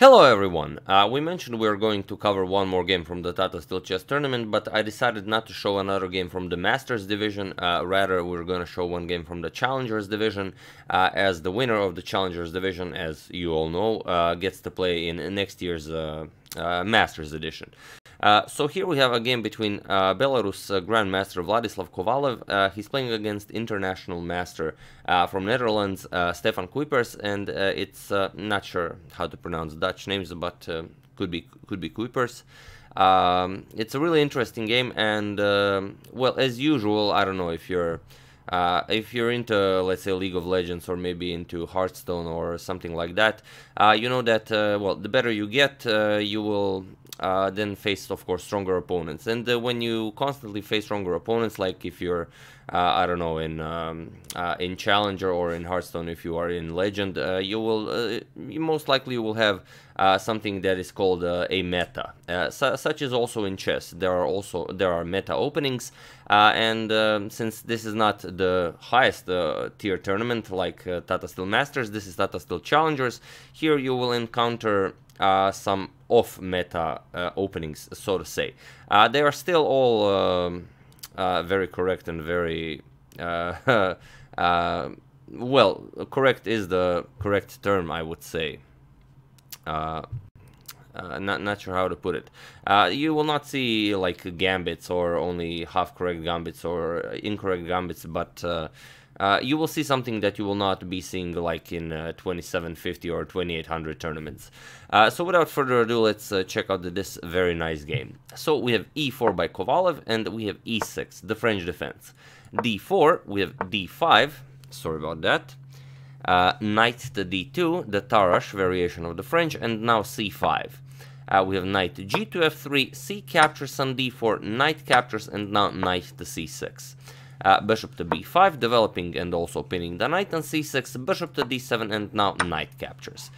Hello everyone! We mentioned we are going to cover one more game from the Tata Steel Chess Tournament, but I decided not to show another game from the Masters division. Rather, we're going to show one game from the Challengers division, as the winner of the Challengers division, as you all know, gets to play in next year's Masters edition. So here we have a game between Belarus Grandmaster Vladislav Kovalev. He's playing against international master from Netherlands, Stefan Kuipers, and it's not sure how to pronounce Dutch names, but could be Kuipers. It's a really interesting game, and well, as usual, I don't know if you're into, let's say, League of Legends or maybe into Hearthstone or something like that, you know that, well, the better you get, you will then face, of course, stronger opponents. And when you constantly face stronger opponents, like if you're, I don't know, in Challenger or in Hearthstone, if you are in Legend, you will most likely will have something that is called a meta. Such is also in chess. There are meta openings, and since this is not the highest tier tournament like Tata Steel Masters, this is Tata Steel Challengers. Here you will encounter some off-meta openings, so to say. They are still all very correct and very... well, correct is the correct term, I would say. Not sure how to put it. You will not see like gambits or only half-correct gambits or incorrect gambits, but... you will see something that you will not be seeing like in 2750 or 2800 tournaments. So without further ado, let's check out this very nice game. So we have e4 by Kovalev, and we have e6, the French defense. d4, we have d5, sorry about that. Knight to d2, the Tarrasch variation of the French, and now c5. We have knight to g to f3, c captures on d4, knight captures, and now knight to c6. Bishop to b5, developing and also pinning the knight on c6, bishop to d7, and now knight captures.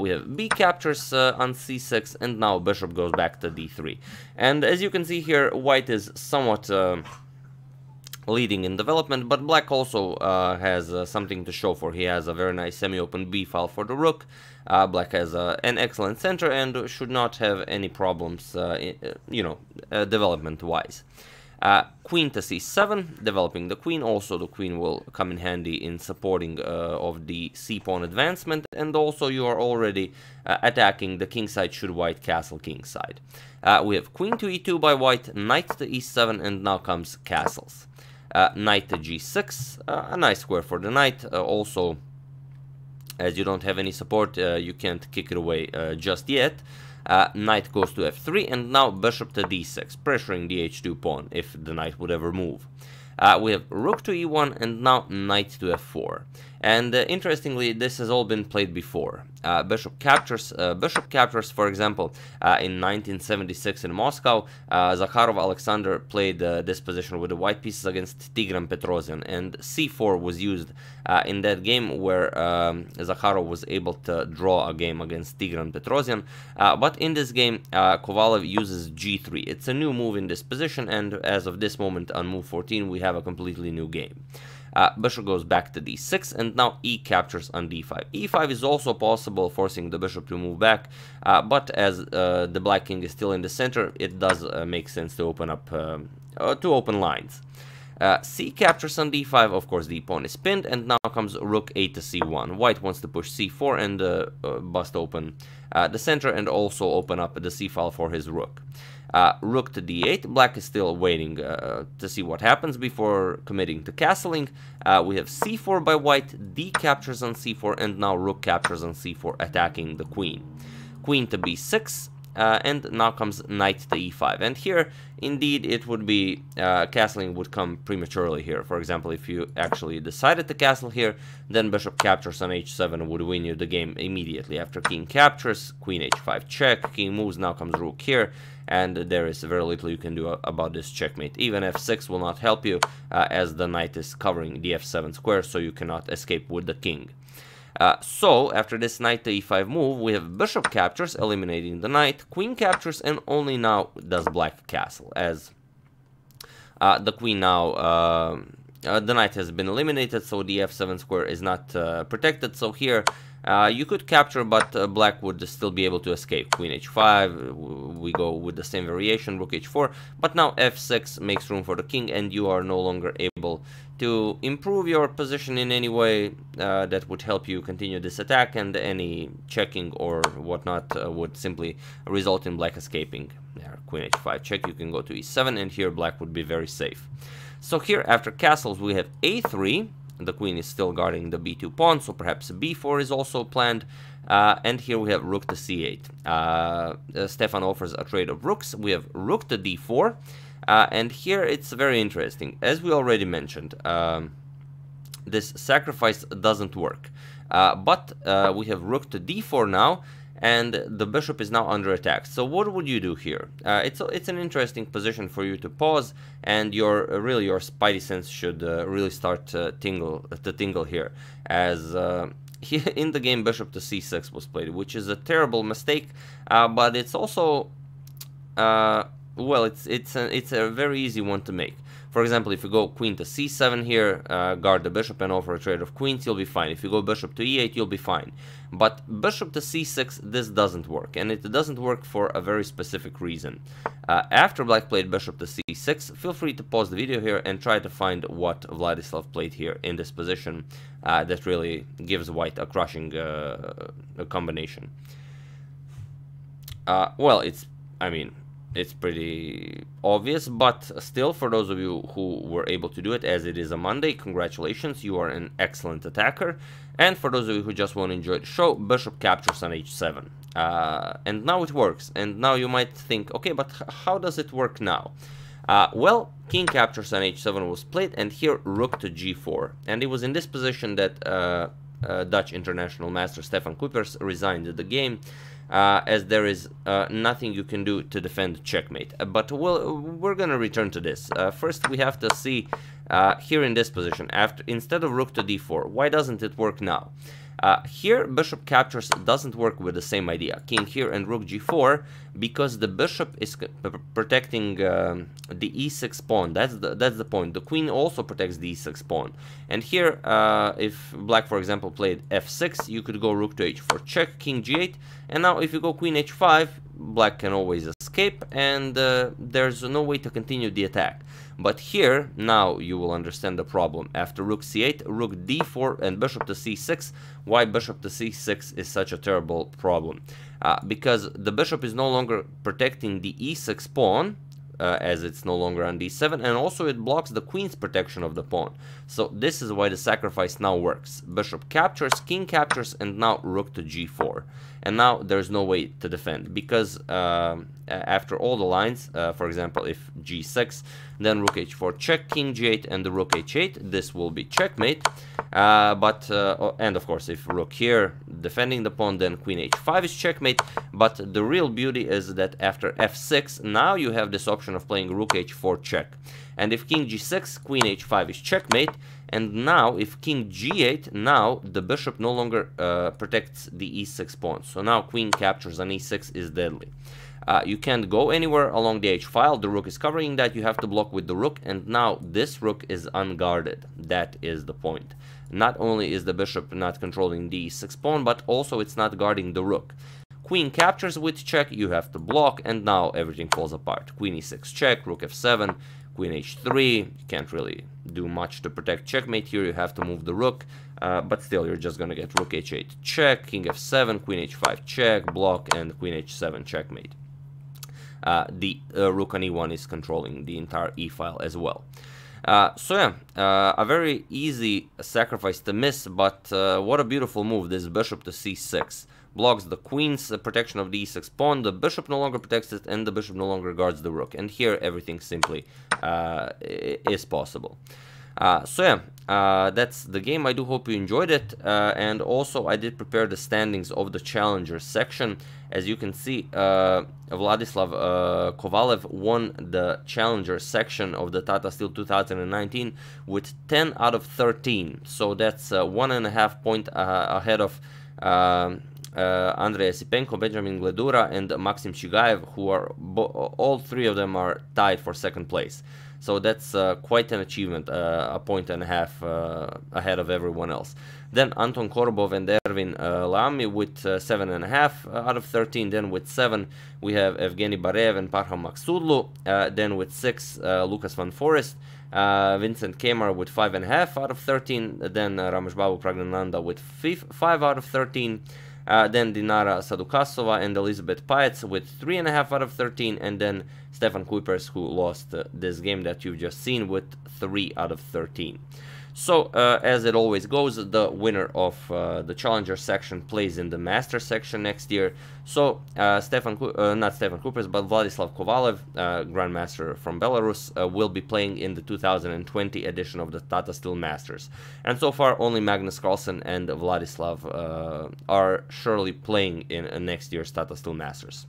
We have b captures on c6, and now bishop goes back to d3. And as you can see here, white is somewhat leading in development, but black also has something to show for. He has a very nice semi-open b file for the rook. Black has an excellent center and should not have any problems, you know, development-wise. Queen to c7, developing the queen. Also the queen will come in handy in supporting of the c-pawn advancement, and also you are already attacking the kingside should white castle kingside. We have queen to e2 by white, knight to e7, and now comes castles. Knight to g6, a nice square for the knight. Also, as you don't have any support, you can't kick it away just yet. Knight goes to f3, and now bishop to d6, pressuring the h2 pawn if the knight would ever move. We have rook to e1, and now knight to f4. And interestingly, this has all been played before. Bishop captures, for example, in 1976 in Moscow, Zakharov Alexander played this position with the white pieces against Tigran Petrosyan, and c4 was used in that game where Zakharov was able to draw a game against Tigran Petrosyan. But in this game, Kovalev uses g3. It's a new move in this position, and as of this moment on move 14, we have a completely new game. Bishop goes back to d6, and now e captures on d5. e5 is also possible, forcing the bishop to move back, but as the black king is still in the center, it does make sense to open up to open lines. C captures on d5, of course the pawn is pinned, and now comes rook a to c1. White wants to push c4 and bust open the center and also open up the c-file for his rook. Rook to d8, black is still waiting to see what happens before committing to castling. We have c4 by white, d captures on c4, and now rook captures on c4, attacking the queen. Queen to b6. And now comes knight to e5, and here indeed it would be castling would come prematurely here. For example, if you actually decided to castle here, then bishop captures on h7 would win you the game immediately after king captures, queen h5 check, king moves, now comes rook here, and there is very little you can do about this checkmate. Even f6 will not help you, as the knight is covering the f7 square, so you cannot escape with the king. So, after this knight to e5 move, we have bishop captures, eliminating the knight, queen captures, and only now does black castle, as the queen now, the knight has been eliminated, so the f7 square is not protected, so here You could capture, but black would still be able to escape. Queen h5, we go with the same variation, rook h4, but now f6 makes room for the king, and you are no longer able to improve your position in any way that would help you continue this attack, and any checking or whatnot would simply result in black escaping. There, queen h5 check, you can go to e7, and here black would be very safe. So here, after castles, we have a3. The queen is still guarding the b2 pawn, so perhaps b4 is also planned. And here we have rook to c8. Stefan offers a trade of rooks. We have rook to d4. And here it's very interesting. As we already mentioned, this sacrifice doesn't work. But we have rook to d4 now, and the bishop is now under attack. So what would you do here? It's an interesting position for you to pause, and your spidey sense should really start to tingle here, as in the game bishop to c6 was played, which is a terrible mistake, but it's also well, it's a very easy one to make. For example, if you go queen to c7 here, guard the bishop and offer a trade of queens, you'll be fine. If you go bishop to e8, you'll be fine. But bishop to c6, this doesn't work, and it doesn't work for a very specific reason. After black played bishop to c6, feel free to pause the video here and try to find what Vladislav played here in this position that really gives white a crushing combination. Well, it's pretty obvious, but still, for those of you who were able to do it, as it is a Monday, congratulations, you are an excellent attacker. And for those of you who just want to enjoy the show, bishop captures on h7. And now it works. And now you might think, okay, but how does it work now? Well, king captures on h7 was played, and here rook to g4. And it was in this position that Dutch international master Stefan Kuipers resigned the game, as there is nothing you can do to defend checkmate. But we're gonna return to this. First, we have to see here in this position, instead of rook to d4, why doesn't it work now? Here, bishop captures doesn't work with the same idea. King here and rook g4, because the bishop is protecting the e6 pawn. That's the point. The queen also protects the e6 pawn. And here, if black, for example, played f6, you could go rook to h4 check, king g8. And now if you go queen h5, black can always escape, and there's no way to continue the attack. But here, now you will understand the problem. After rook c8, rook d4, and bishop to c6, why bishop to c6 is such a terrible problem. Because the bishop is no longer protecting the e6 pawn, as it's no longer on d7, and also it blocks the queen's protection of the pawn. So this is why the sacrifice now works. Bishop captures, king captures, and now rook to g4. And now there's no way to defend, because after all the lines, for example, if g6, then rook h4 check, king g8, and the rook h8, this will be checkmate. And of course, if rook here defending the pawn, then queen h5 is checkmate. But the real beauty is that after f6, now you have this option of playing rook h4 check. And if king g6, queen h5 is checkmate. And now if king g8, now the bishop no longer protects the e6 pawn. So now queen captures on e6 is deadly. You can't go anywhere along the h-file, the rook is covering that, you have to block with the rook, and now this rook is unguarded. That is the point. Not only is the bishop not controlling the e6 pawn, but also it's not guarding the rook. Queen captures with check, you have to block, and now everything falls apart. Queen e6 check, rook f7, queen h3, you can't really do much to protect checkmate here, you have to move the rook, but still you're just gonna get rook h8 check, king f7, queen h5 check, block, and queen h7 checkmate. The rook on e1 is controlling the entire e-file as well. A very easy sacrifice to miss, but what a beautiful move, this bishop to c6. Blocks the queen's protection of the e6 pawn, the bishop no longer protects it, and the bishop no longer guards the rook. And here everything simply is possible. That's the game. I do hope you enjoyed it, and also I did prepare the standings of the challenger section. As you can see, Vladislav Kovalev won the challenger section of the Tata Steel 2019 with 10 out of 13. So that's 1.5 points ahead of Andrei Esipenko, Benjamin Gledura, and Maxim Shigaev, who are all three of them are tied for second place. So that's quite an achievement, a point and a half ahead of everyone else. Then Anton Korobov and Erwin Lamy with 7.5 out of 13. Then with 7, we have Evgeny Bareev and Parham Maksudlu. Then with 6, Lucas van Foreest. Vincent Kemar with 5.5 out of 13. Then Ramesh Babu Pragnananda with 5 out of 13. Then Dinara Sadukasova and Elisabeth Piatz with 3.5 out of 13. And then Stefan Kuipers, who lost this game that you've just seen, with 3 out of 13. So, as it always goes, the winner of the Challenger section plays in the Master section next year. So, Vladislav Kovalev, Grandmaster from Belarus, will be playing in the 2020 edition of the Tata Steel Masters. And so far, only Magnus Carlsen and Vladislav are surely playing in next year's Tata Steel Masters.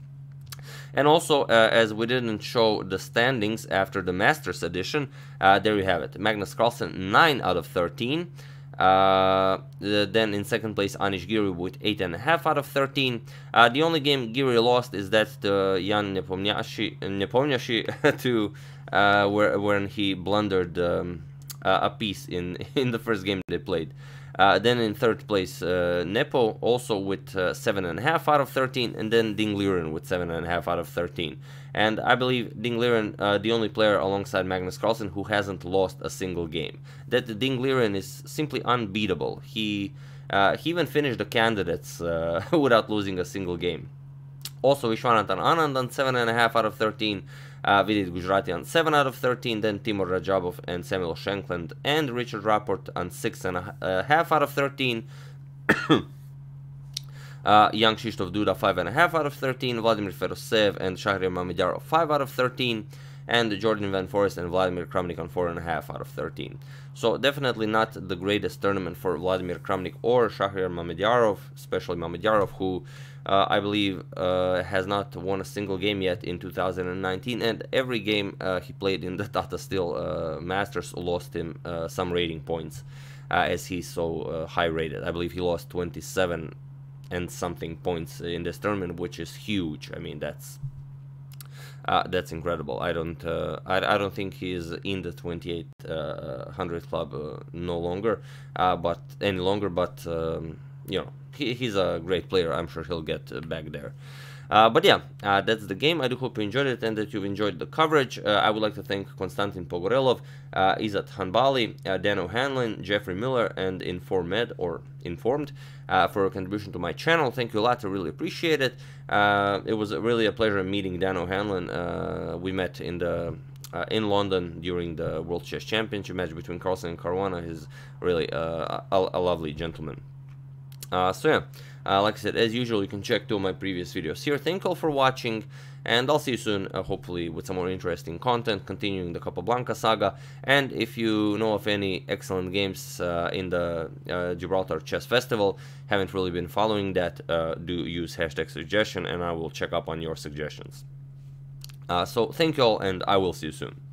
And also, as we didn't show the standings after the Masters edition, there you have it. Magnus Carlsen, 9 out of 13. Then in second place, Anish Giri with 8.5 out of 13. The only game Giri lost is that Jan Nepomniachtchi to when he blundered a piece in the first game they played. Then in third place, Nepo, also with 7.5 out of 13, and then Ding Liren with 7.5 out of 13. And I believe Ding Liren, the only player alongside Magnus Carlsen who hasn't lost a single game. That Ding Liren is simply unbeatable. He even finished the candidates without losing a single game. Also, Viswanathan Anand on 7.5 out of 13, Vidit Gujarati on 7 out of 13, then Timur Rajabov and Samuel Shankland and Richard Rapport on 6.5 out of 13, Young Shistov Duda 5.5 out of 13, Vladimir Ferosev and Shahir Mamedyarov 5 out of 13, and Jordan Van Foreest and Vladimir Kramnik on 4.5 out of 13. So definitely not the greatest tournament for Vladimir Kramnik or Shahir Mamedyarov, especially Mamedyarov, who I believe has not won a single game yet in 2019, and every game he played in the Tata Steel Masters lost him some rating points, as he's so high rated. I believe he lost 27 and something points in this tournament, which is huge. I mean, that's incredible. I don't think he is in the 2800 club any longer. But you know, he's a great player. I'm sure he'll get back there. But yeah, that's the game. I do hope you enjoyed it and that you've enjoyed the coverage. I would like to thank Konstantin Pogorelov, Izzat Hanbali, Dan O'Hanlon, Jeffrey Miller, and Informed for your contribution to my channel. Thank you a lot. I really appreciate it. It was really a pleasure meeting Dan O'Hanlon. We met in London during the World Chess Championship match between Carlsen and Caruana. He's really a lovely gentleman. So yeah, like I said, as usual, you can check two of my previous videos here. Thank you all for watching, and I'll see you soon, hopefully with some more interesting content, continuing the Capablanca saga. And if you know of any excellent games in the Gibraltar Chess Festival, haven't really been following that, do use #suggestion, and I will check up on your suggestions. So thank you all, and I will see you soon.